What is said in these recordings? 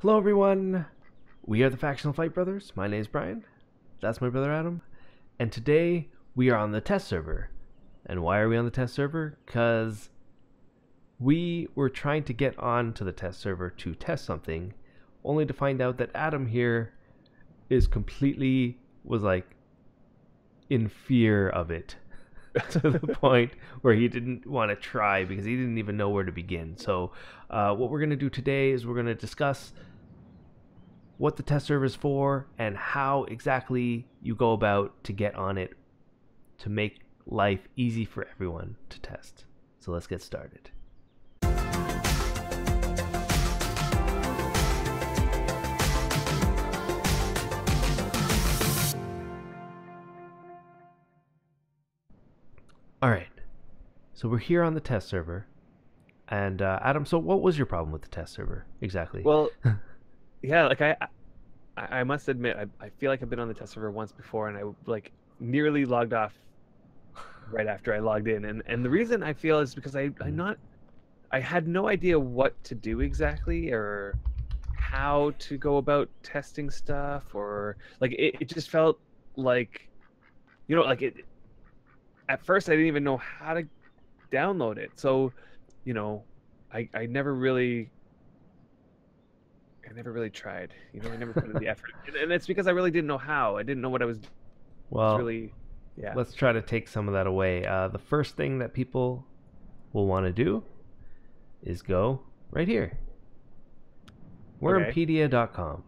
Hello everyone, we are the Factional Fight Brothers. My name is Brian, that's my brother Adam, and today we are on the test server. And why are we on the test server? Because we were trying to get on to the test server to test something, only to find out that Adam here is was in fear of it to the point where he didn't want to try because he didn't even know where to begin. So what we're going to do today is we're going to discuss what the test server is for and how exactly you go about to get on it to make life easy for everyone to test. So let's get started. All right, so we're here on the test server, and Adam, so what was your problem with the test server exactly? Well, yeah, like I must admit, I feel like I've been on the test server once before, and I nearly logged off right after I logged in, and the reason I feel is because I had no idea what to do exactly or how to go about testing stuff, or like it just felt like, you know, like it. At first, I didn't even know how to download it. So, you know, I never really tried. You know, I never put in the effort, and it's because I really didn't know how. I didn't know what I was. Well, really, yeah. Let's try to take some of that away. The first thing that people will want to do is go right here. Wormpedia.com.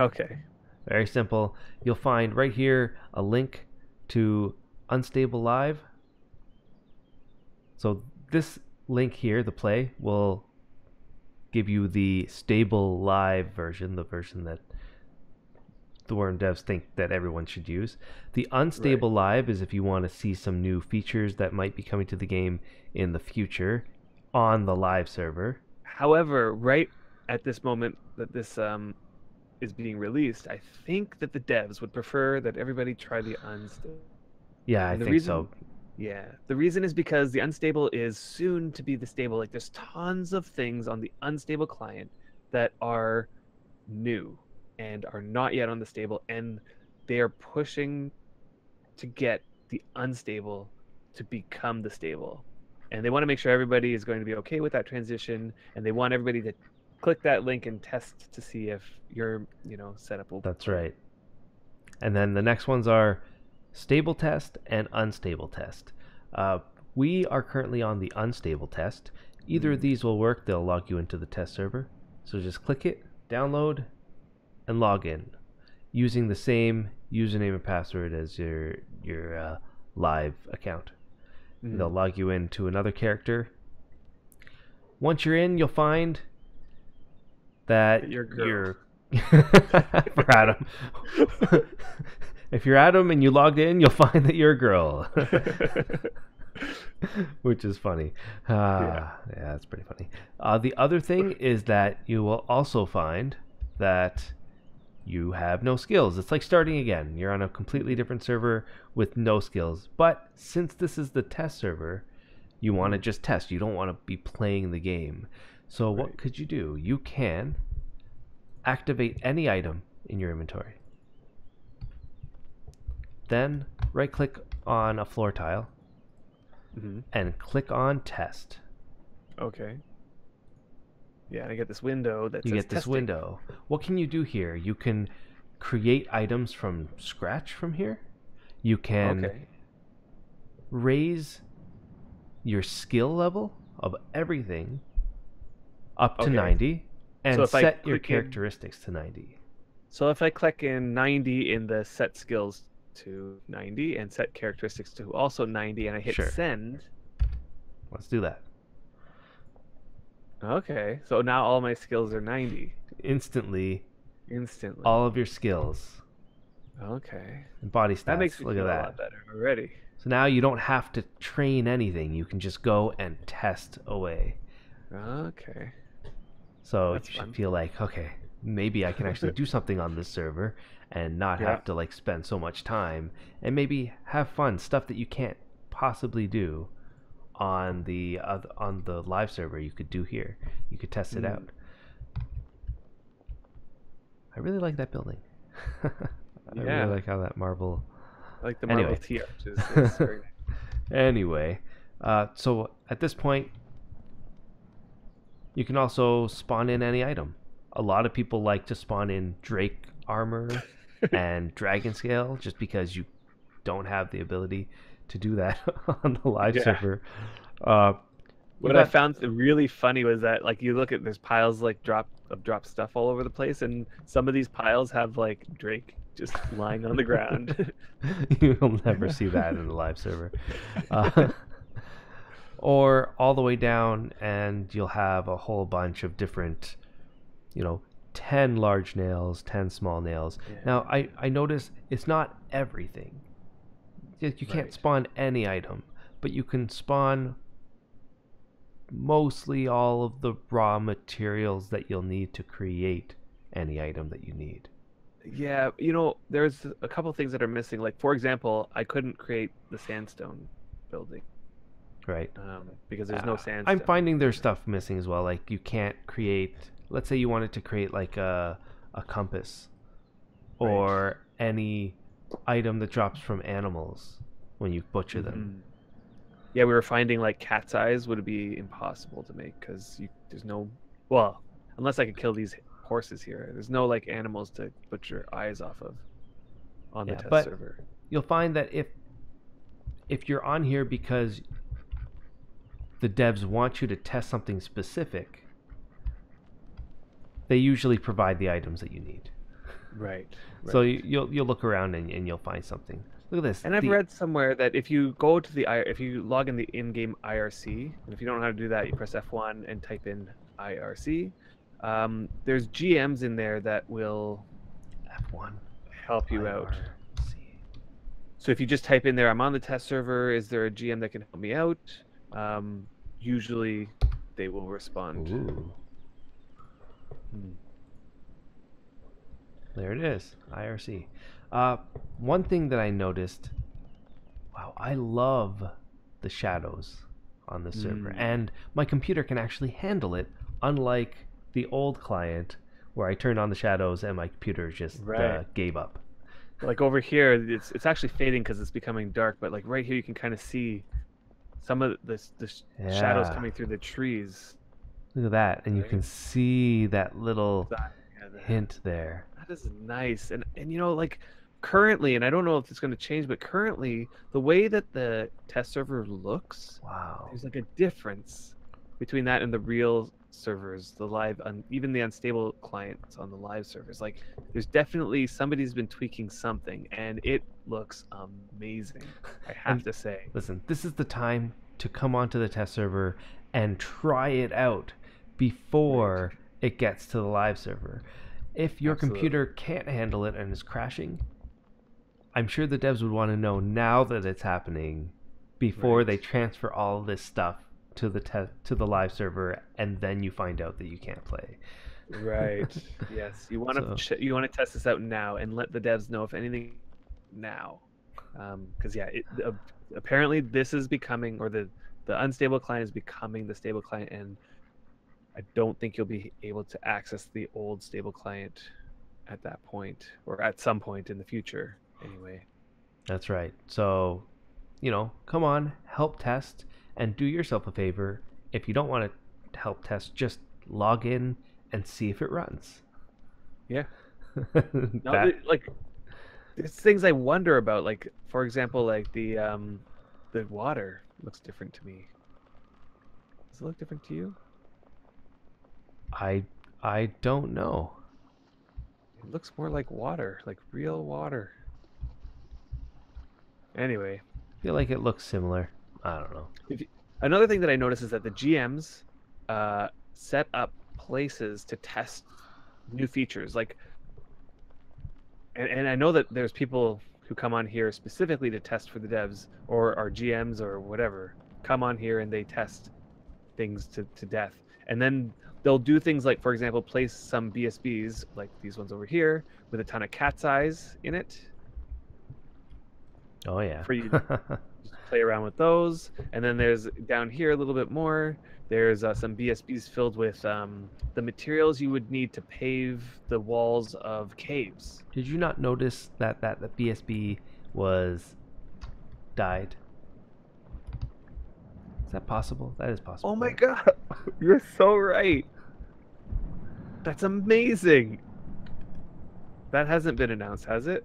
Okay. Very simple. You'll find right here a link to Unstable Live. So this link here, the play, will give you the stable live version, the version that the Worm devs think that everyone should use. The Unstable Live is if you want to see some new features that might be coming to the game in the future on the live server. However, right at this moment that this is being released, I think that the devs would prefer that everybody try the Unstable. Yeah, I think so. Yeah, the reason is because the Unstable is soon to be the stable. Like, there's tons of things on the Unstable client that are new and are not yet on the stable, and they are pushing to get the Unstable to become the stable. And they want to make sure everybody is going to be okay with that transition, and they want everybody to click that link and test to see if your, you know, setup will. That's right. And then the next ones are stable test and unstable test. We are currently on the unstable test. Either of these will work. They'll log you into the test server. So just click it, download, and log in using the same username and password as your live account. Mm-hmm. They'll log you into another character. Once you're in, you'll find that you're for Adam. If you're Adam and you logged in, you'll find that you're a girl, which is funny. Yeah, that's pretty funny. The other thing is that you will also find that you have no skills. It's like starting again. You're on a completely different server with no skills. But since this is the test server, you want to just test. You don't want to be playing the game. So what could you do? You can activate any item in your inventory. Then right click on a floor tile and click on test. Okay. Yeah, and I get this window that says testing. You get this window. What can you do here? You can create items from scratch from here. You can raise your skill level of everything up to 90 and so set your characteristics to 90. So if I click in 90 in the set skills to 90 and set characteristics to also 90 and I hit send. Let's do that. Okay, so now all my skills are 90. Instantly. All of your skills. Okay. And body stats. That makes me feel a lot better already. So now you don't have to train anything. You can just go and test away. Okay. So that's you should feel like, okay, maybe I can actually do something on this server and not have to like spend so much time, and maybe have fun stuff that you can't possibly do on the live server. You could do here. You could test it out. I really like that building. I really like how that marble. I like the marble tier. It's very nice. Anyway, so at this point, you can also spawn in any item. A lot of people like to spawn in Drake armor and dragon scale just because you don't have the ability to do that on the live server. What I found really funny was that, like, you look at there's piles like drop stuff all over the place, and some of these piles have like Drake just lying on the ground. You'll never see that in the live server. Or all the way down, and you'll have a whole bunch of different, you know, 10 large nails, 10 small nails. Yeah. Now, I noticed it's not everything. You can't spawn any item, but you can spawn mostly all of the raw materials that you'll need to create any item that you need. Yeah, you know, there's a couple things that are missing. Like, for example, I couldn't create the sandstone building. Right. Because there's no sandstone. I'm finding there's stuff missing as well. Like, you can't create, let's say you wanted to create like a compass or any item that drops from animals when you butcher them. Yeah, we were finding like cat's eyes would be impossible to make because there's no, well, unless I could kill these horses here, there's no like animals to butcher eyes off of on the test server. You'll find that if you're on here because the devs want you to test something specific, they usually provide the items that you need. Right. So you'll look around and you'll find something. Look at this. And I've read somewhere that if you go to if you log in the in-game IRC, and if you don't know how to do that, you press F1 and type in IRC. There's GMs in there that will F1 help you out. So if you just type in there, I'm on the test server, is there a GM that can help me out? Usually they will respond. There it is, IRC. One thing that I noticed, wow, I love the shadows on the server, and my computer can actually handle it, unlike the old client where I turned on the shadows and my computer just gave up. Like over here, it's actually fading because it's becoming dark, but like right here you can kind of see some of the shadows coming through the trees. Look at that, and you can see that little hint there. That is nice, and you know, like currently, and I don't know if it's going to change, but currently, the way that the test server looks, there's like a difference between that and the real servers, the live, even the unstable clients on the live servers. Like, there's definitely somebody's been tweaking something, and it looks amazing. I have to say. Listen, this is the time to come onto the test server and try it out before it gets to the live server. If your computer can't handle it and is crashing, I'm sure the devs would want to know now that it's happening before they transfer all this stuff to the live server, and then you find out that you can't play. Yes, you want to you want to test this out now and let the devs know if anything now, because apparently this is becoming, or the unstable client is becoming the stable client, and I don't think you'll be able to access the old stable client at that point, or at some point in the future anyway. That's right. So, you know, come on, help test, and do yourself a favor. If you don't want to help test, just log in and see if it runs. Yeah. Like, there's things I wonder about. Like, for example, like the water looks different to me. Does it look different to you? I don't know. It looks more like water, like real water. Anyway, I feel like it looks similar. I don't know. Another thing that I noticed is that the GMs set up places to test new features. Like, and I know that there's people who come on here specifically to test for the devs, or our GMs or whatever, come on here and they test things to death. And then they'll do things like, for example, place some BSBs, like these ones over here, with a ton of cat's eyes in it. Oh, yeah. For you play around with those. And then there's down here a little bit more. There's some BSBs filled with the materials you would need to pave the walls of caves. Did you not notice that the BSB was dyed? Is that possible? That is possible. Oh my god, you're so right. That's amazing. That hasn't been announced, has it?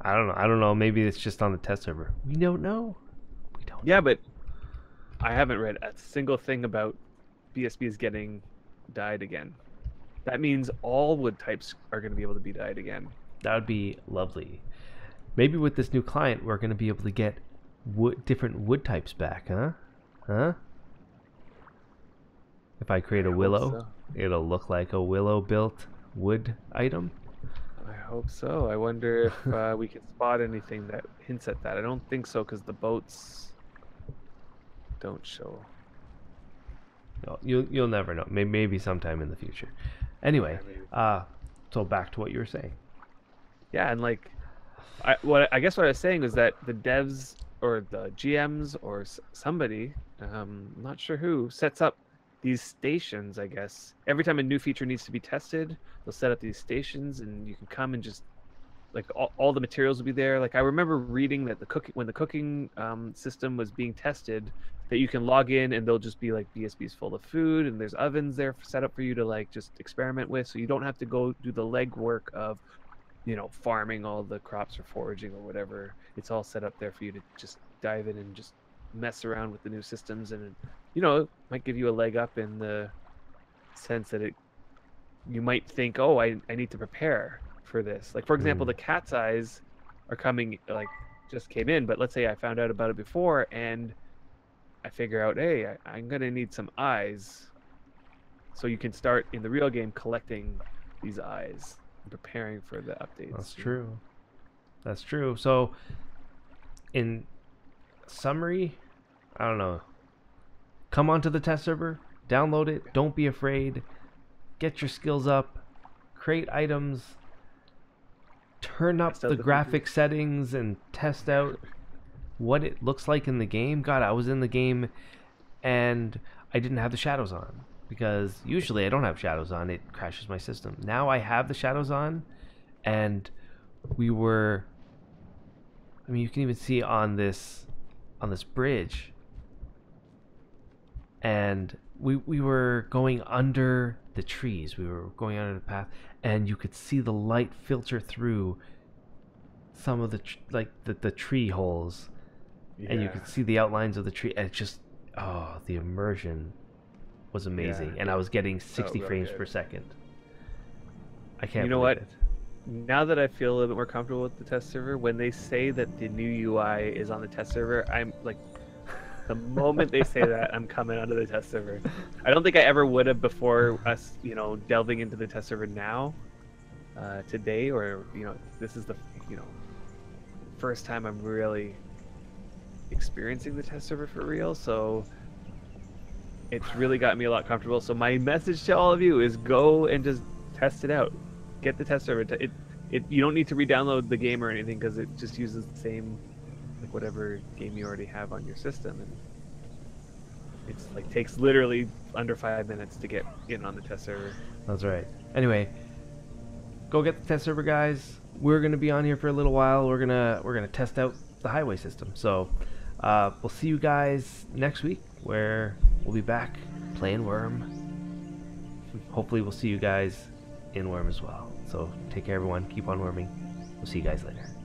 I don't know. I don't know. Maybe it's just on the test server. We don't know. We don't. Yeah, know. But I haven't read a single thing about BSBs getting dyed again. That means all wood types are going to be able to be dyed again. That would be lovely. Maybe with this new client, we're going to be able to get wood, different wood types back, huh? Huh? If I create a willow, so it'll look like a willow built wood item. I hope so. I wonder if we can spot anything that hints at that. I don't think so, because the boats don't show. No, you'll never know. Maybe sometime in the future. Anyway, yeah, so back to what you were saying. Yeah, and like, I guess what I was saying was that the devs or the GMs or somebody, I'm not sure who, sets up these stations, I guess. Every time a new feature needs to be tested, they'll set up these stations, and you can come and just, like, all the materials will be there. Like, I remember reading that when the cooking system was being tested, that you can log in and they'll just be, like, BSBs full of food, and there's ovens there set up for you to, like, just experiment with, so you don't have to go do the legwork of, you know, farming all the crops or foraging or whatever. It's all set up there for you to just dive in and just mess around with the new systems, and you know, it might give you a leg up in the sense that you might think, oh, I need to prepare for this. Like, for example, the cat's eyes are coming, like, just came in, but let's say I found out about it before and I figure out, hey, I'm gonna need some eyes, so you can start in the real game collecting these eyes and preparing for the updates. That's true. That's true. So in summary, I don't know, come onto the test server, download it, don't be afraid, get your skills up, create items, turn up the graphic settings, and test out what it looks like in the game. God, I was in the game and I didn't have the shadows on, because usually I don't have shadows on, it crashes my system. Now I have the shadows on, and I mean, you can even see on this bridge, and we were going under the trees, we were going under the path, and you could see the light filter through some of the tree holes. Yeah. And you could see the outlines of the tree, and just, oh, the immersion was amazing. Yeah. And I was getting 60 frames per second. I can't, you know, believe what it. Now that I feel a little bit more comfortable with the test server, when they say that the new UI is on the test server, I'm like, the moment they say that, I'm coming onto the test server. I don't think I ever would have before us, you know, delving into the test server now, today, or, you know, this is the, you know, first time I'm really experiencing the test server for real. So it's really gotten me a lot comfortable. So my message to all of you is go and just test it out. Get the test server. You don't need to re-download the game or anything, because it just uses the same, like, whatever game you already have on your system, and it's like takes literally under 5 minutes to get in on the test server. That's right. Anyway, go get the test server, guys. We're gonna be on here for a little while. We're gonna test out the highway system. So we'll see you guys next week, where we'll be back playing Wurm. Hopefully, we'll see you guys in Wurm as well. So take care, everyone. Keep on Wurming. We'll see you guys later.